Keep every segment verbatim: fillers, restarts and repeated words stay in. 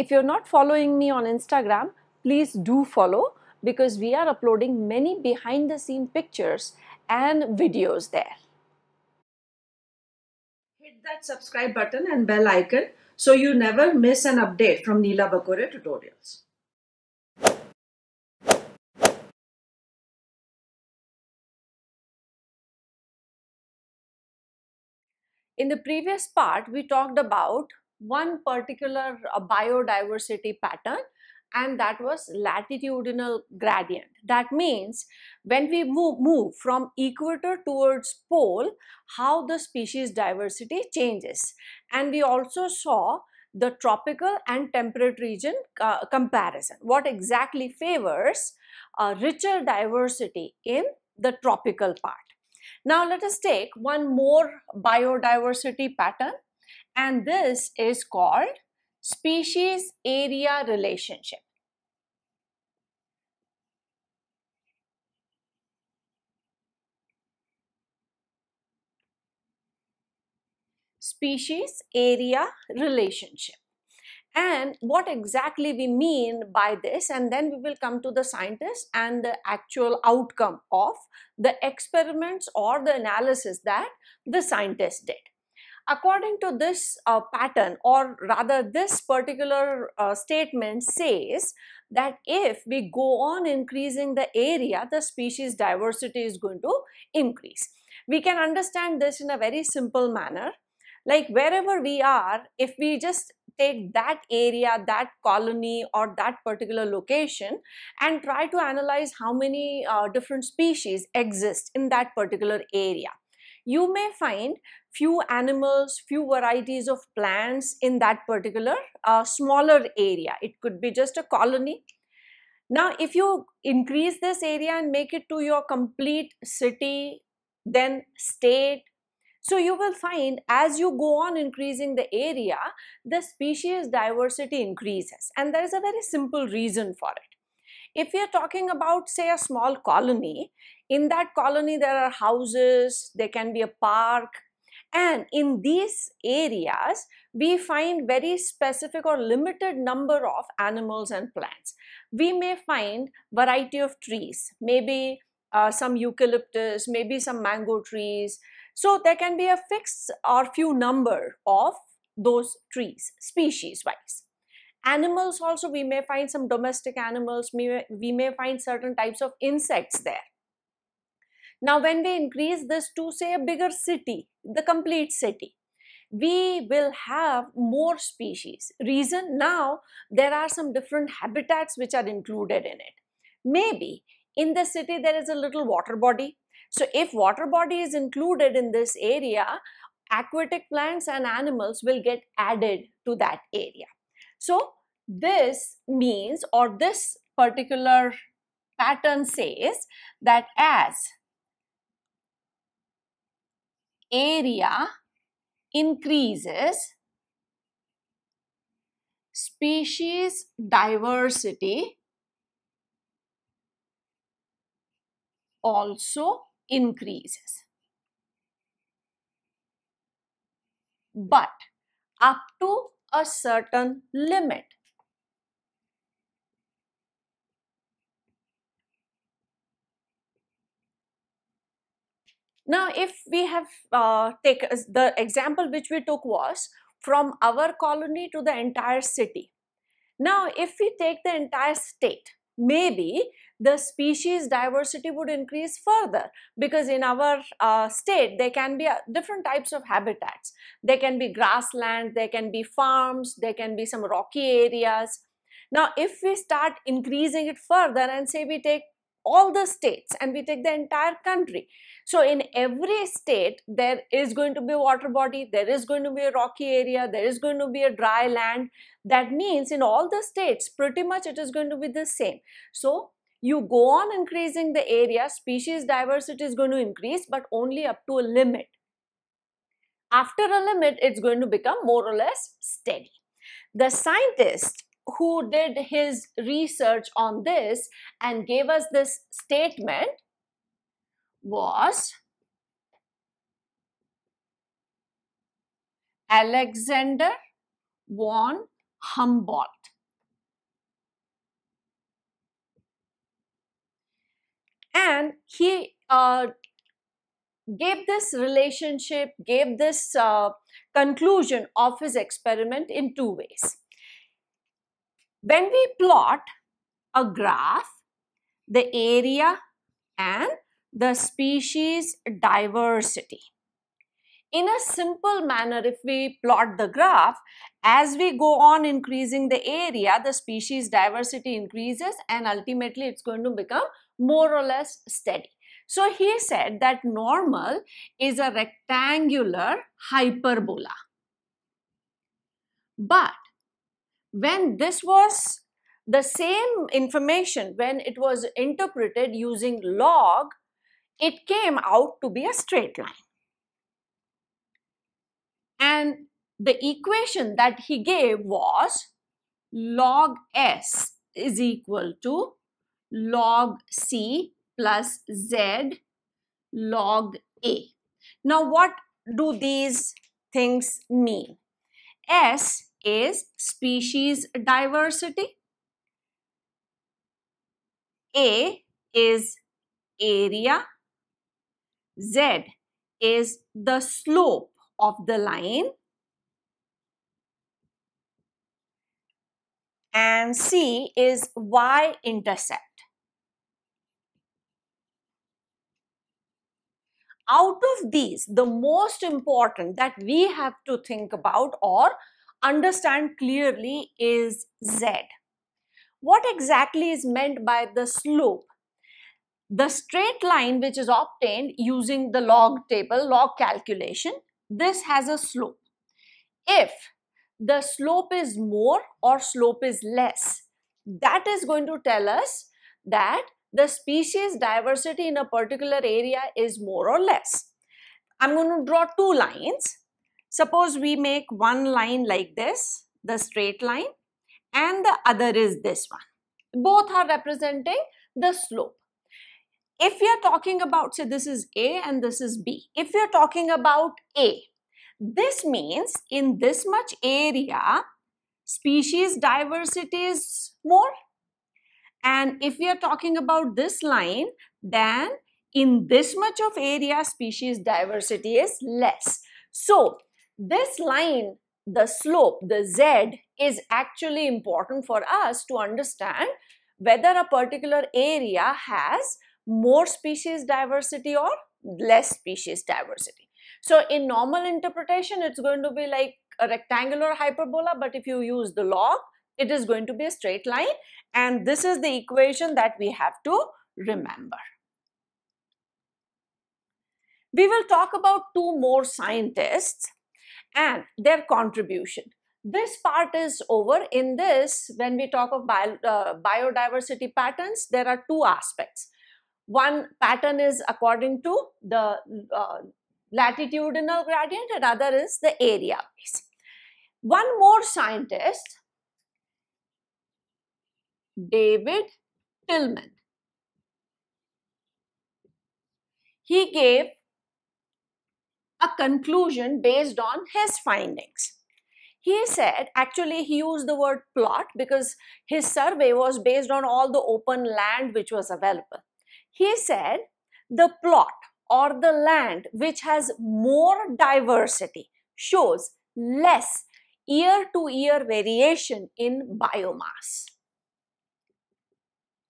If you're not following me on Instagram, please do follow, because we are uploading many behind the scene pictures and videos there. Hit that subscribe button and bell icon so you never miss an update from Neela Bakore tutorials. In the previous part, we talked about one particular biodiversity pattern, and that was latitudinal gradient. That means when we move, move from equator towards pole, how the species diversity changes. And we also saw the tropical and temperate region uh, comparison. What exactly favors uh, richer diversity in the tropical part. Now let us take one more biodiversity pattern, and this is called species area relationship. Species area relationship. And what exactly we mean by this, and then we will come to the scientists and the actual outcome of the experiments or the analysis that the scientists did. According to this uh, pattern, or rather this particular uh, statement says that if we go on increasing the area, the species diversity is going to increase. We can understand this in a very simple manner. Like wherever we are, if we just take that area, that colony or that particular location and try to analyze how many uh, different species exist in that particular area. You may find few animals, few varieties of plants in that particular uh, smaller area. It could be just a colony. Now, if you increase this area and make it to your complete city, then state, so you will find as you go on increasing the area, the species diversity increases, and there is a very simple reason for it. If we are talking about, say, a small colony, in that colony there are houses, there can be a park, and in these areas we find very specific or limited number of animals and plants. We may find variety of trees, maybe uh, some eucalyptus, maybe some mango trees. So there can be a fixed or few number of those trees, species-wise. Animals also, we may find some domestic animals, we may, we may find certain types of insects there. Now when we increase this to, say, a bigger city, the complete city, we will have more species. Reason, now there are some different habitats which are included in it. Maybe in the city there is a little water body. So if water body is included in this area, aquatic plants and animals will get added to that area. So this means, or this particular pattern says, that as area increases, species diversity also increases. But up to a certain limit. Now, if we have uh, taken the example which we took was from our colony to the entire city. Now, if we take the entire state, maybe the species diversity would increase further, because in our uh, state there can be uh, different types of habitats. There can be grassland, there can be farms, there can be some rocky areas. Now if we start increasing it further and say we take all the states and we take the entire country, so in every state there is going to be a water body, there is going to be a rocky area, there is going to be a dry land. That means in all the states pretty much it is going to be the same. So you go on increasing the area, species diversity is going to increase, but only up to a limit. After a limit it's going to become more or less steady. The scientist who did his research on this and gave us this statement was Alexander von Humboldt. And he uh, gave this relationship, gave this uh, conclusion of his experiment in two ways. When we plot a graph, the area and the species diversity. In a simple manner, if we plot the graph, as we go on increasing the area, the species diversity increases and ultimately it's going to become more or less steady. So he said that normal is a rectangular hyperbola. But when this was the same information, when it was interpreted using log, it came out to be a straight line. And the equation that he gave was log S is equal to log C plus Z log A. Now, what do these things mean? S is species diversity. A is area. Z is the slope of the line. And C is y-intercept. Out of these, the most important that we have to think about or understand clearly is Z. What exactly is meant by the slope? The straight line which is obtained using the log table, log calculation, this has a slope. If the slope is more or slope is less, that is going to tell us that the species diversity in a particular area is more or less. I'm going to draw two lines. Suppose we make one line like this, the straight line, and the other is this one. Both are representing the slope. If we are talking about, say this is A and this is B. If we are talking about A, this means in this much area, species diversity is more. And if we are talking about this line, then in this much of area, species diversity is less. So this line, the slope, the Z, is actually important for us to understand whether a particular area has more species diversity or less species diversity. So in normal interpretation, it's going to be like a rectangular hyperbola, but if you use the log, it is going to be a straight line, and this is the equation that we have to remember. We will talk about two more scientists and their contribution. This part is over. In this, when we talk of bio, uh, biodiversity patterns, there are two aspects. One pattern is according to the uh, latitudinal gradient and other is the area base. One more scientist, David Tilman. He gave a conclusion based on his findings. He said, actually he used the word plot because his survey was based on all the open land which was available. He said the plot or the land which has more diversity shows less year-to-year variation in biomass.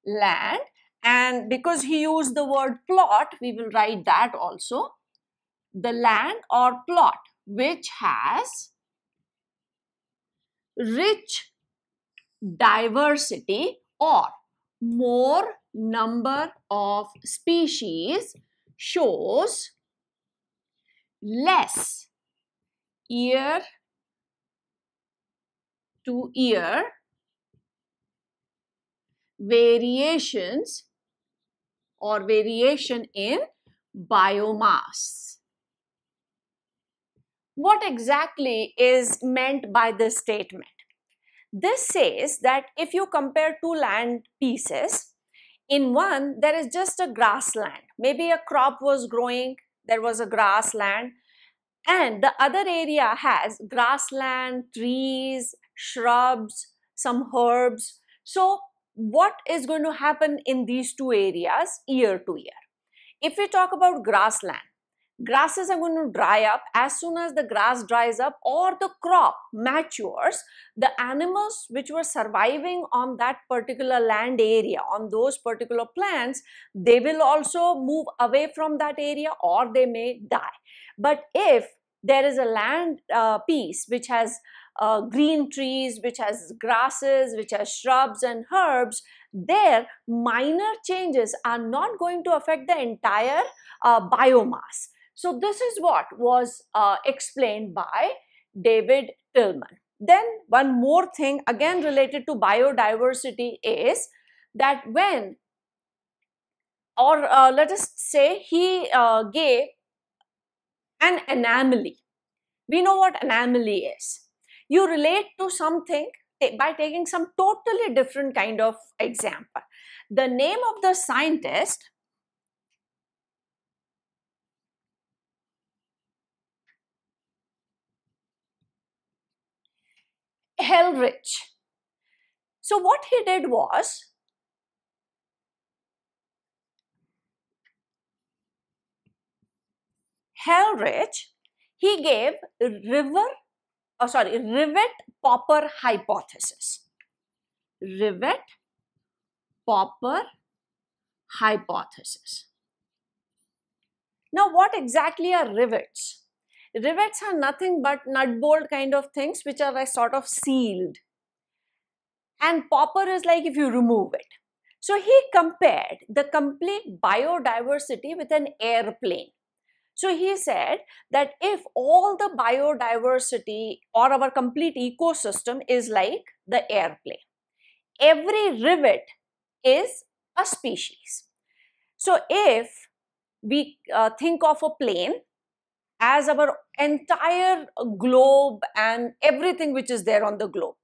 Land, and because he used the word plot, we will write that also. The land or plot which has rich diversity or more number of species shows less year to year variations or variation in biomass. What exactly is meant by this statement? This says that if you compare two land pieces, in one there is just a grassland. Maybe a crop was growing, there was a grassland, and the other area has grassland, trees, shrubs, some herbs. So what is going to happen in these two areas year to year? If we talk about grassland, grasses are going to dry up. As soon as the grass dries up or the crop matures, the animals which were surviving on that particular land area, on those particular plants, they will also move away from that area or they may die. But if there is a land uh, piece which has uh, green trees, which has grasses, which has shrubs and herbs, there minor changes are not going to affect the entire uh, biomass. So this is what was uh, explained by David Tilman. Then one more thing again related to biodiversity is that when, or uh, let us say he uh, gave an anomaly. We know what anomaly is. You relate to something by taking some totally different kind of example. The name of the scientist Hellrich. So what he did was, Hellrich, he gave river, oh sorry, rivet pauper hypothesis. Rivet pauper hypothesis. Now, what exactly are rivets? Rivets are nothing but nut bolt kind of things which are like sort of sealed. And pauper is like if you remove it. So he compared the complete biodiversity with an airplane. So he said that if all the biodiversity or our complete ecosystem is like the airplane, every rivet is a species. So if we uh, think of a plane as our entire globe and everything which is there on the globe,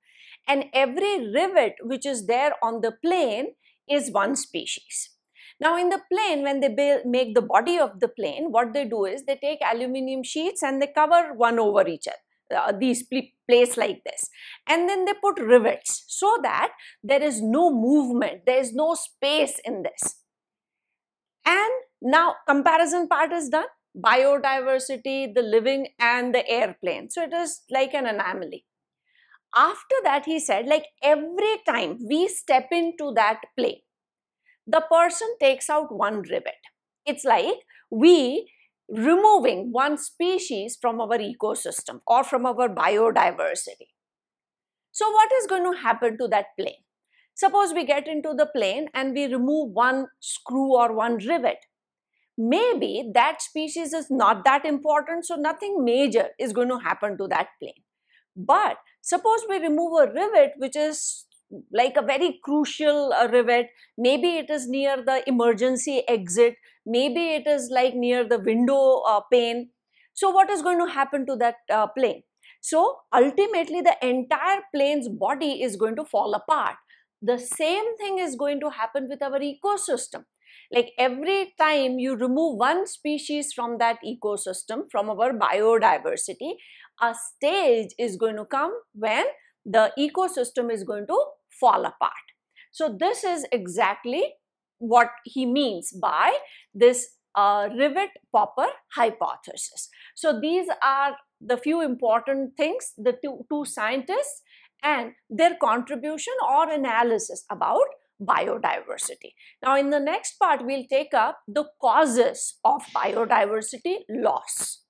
and every rivet which is there on the plane is one species. Now in the plane, when they build, make the body of the plane, what they do is they take aluminium sheets and they cover one over each other, uh, these place like this. And then they put rivets so that there is no movement, there is no space in this. And now comparison part is done, biodiversity, the living and the airplane. So it is like an anomaly. After that he said, like every time we step into that plane, the person takes out one rivet. It's like we removing one species from our ecosystem or from our biodiversity. So what is going to happen to that plane? Suppose we get into the plane and we remove one screw or one rivet. Maybe that species is not that important, so nothing major is going to happen to that plane. But suppose we remove a rivet which is like a very crucial uh, rivet, maybe it is near the emergency exit, maybe it is like near the window uh, pane. So what is going to happen to that uh, plane? So ultimately the entire plane's body is going to fall apart. The same thing is going to happen with our ecosystem. Like every time you remove one species from that ecosystem, from our biodiversity, a stage is going to come when the ecosystem is going to fall apart. So this is exactly what he means by this uh, rivet pauper hypothesis. So these are the few important things, the two, two scientists and their contribution or analysis about biodiversity. Now in the next part, we'll take up the causes of biodiversity loss.